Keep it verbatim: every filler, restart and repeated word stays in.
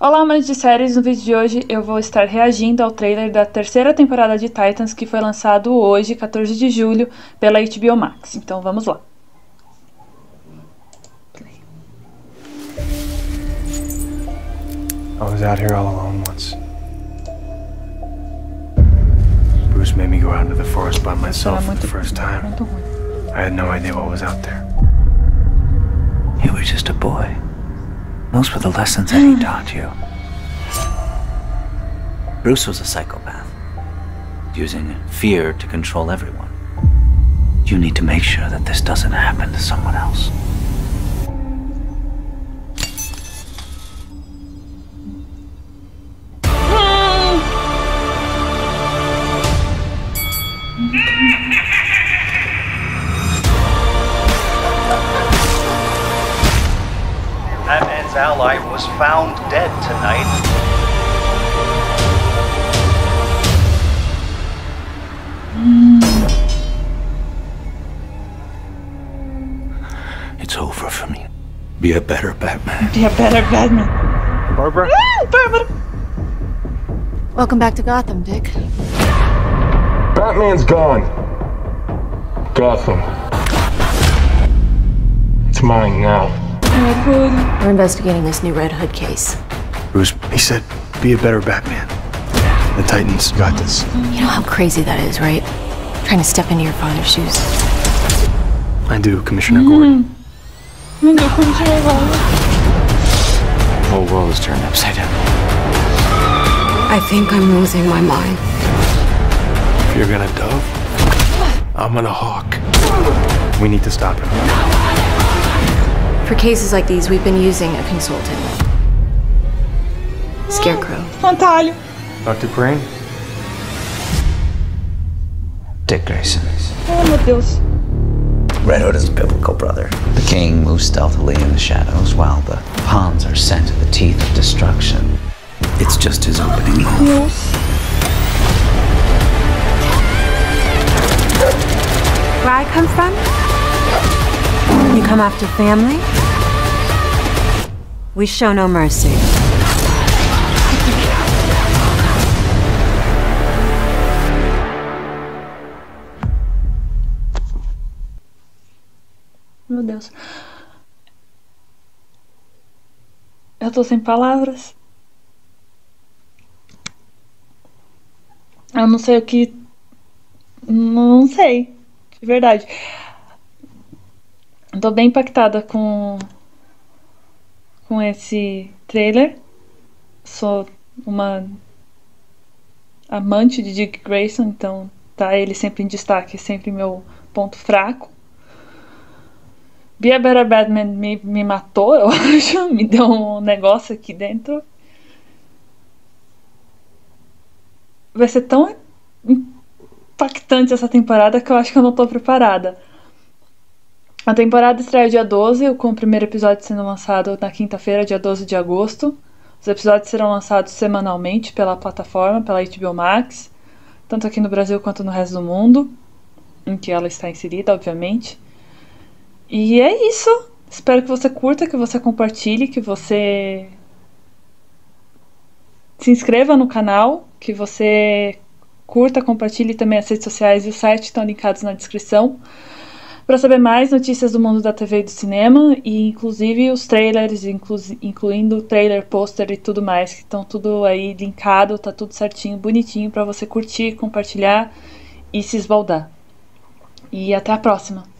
Olá, amantes de séries, no vídeo de hoje eu vou estar reagindo ao trailer da terceira temporada de Titans, que foi lançado hoje, quatorze de julho, pela H B O Max. Então vamos lá. I was out here all alone once. Bruce made me go out into the forest by myself for the first time. I had no idea what was out there. You were just a boy. Those were the lessons that he taught you. Bruce was a psychopath, using fear to control everyone. You need to make sure that this doesn't happen to someone else. Batman's ally was found dead tonight. It's over for me. Be a better Batman. Be a better Batman. Barbara? Ah, Barbara! Welcome back to Gotham, Dick. Batman's gone. Gotham. It's mine now. We're investigating this new Red Hood case. Bruce, he said, be a better Batman. The Titans got this. You know how crazy that is, right? Trying to step into your father's shoes. I do, Commissioner Gordon. Mm. The whole world is turned upside down. I think I'm losing my mind. If you're gonna dove, I'm gonna hawk. We need to stop him. For cases like these, we've been using a consultant. Scarecrow. Espantalho. Doutor Crane. Dick Grayson. Oh, meu Deus. Red Hood is a biblical brother. The king moves stealthily in the shadows while the pawns are sent to the teeth of destruction. It's just his opening move. Where I come from? You come after family? We show no mercy. Meu Deus. Eu tô sem palavras. Eu não sei o que... Não sei. De verdade. Tô bem impactada com... com esse trailer. Sou uma amante de Dick Grayson, então tá ele sempre em destaque, sempre meu ponto fraco. Be a Better Batman me, me matou, eu acho, me deu um negócio aqui dentro. Vai ser tão impactante essa temporada que eu acho que eu não tô preparada. A temporada estreia dia doze, com o primeiro episódio sendo lançado na quinta-feira, dia doze de agosto. Os episódios serão lançados semanalmente pela plataforma, pela H B O Max, tanto aqui no Brasil quanto no resto do mundo, em que ela está inserida, obviamente. E é isso! Espero que você curta, que você compartilhe, que você se inscreva no canal, que você curta, compartilhe também as redes sociais e o site, estão linkados na descrição. Para saber mais notícias do mundo da T V e do cinema, e inclusive os trailers, inclu incluindo trailer, pôster e tudo mais, que estão tudo aí linkado, tá tudo certinho, bonitinho, para você curtir, compartilhar e se esbaldar. E até a próxima!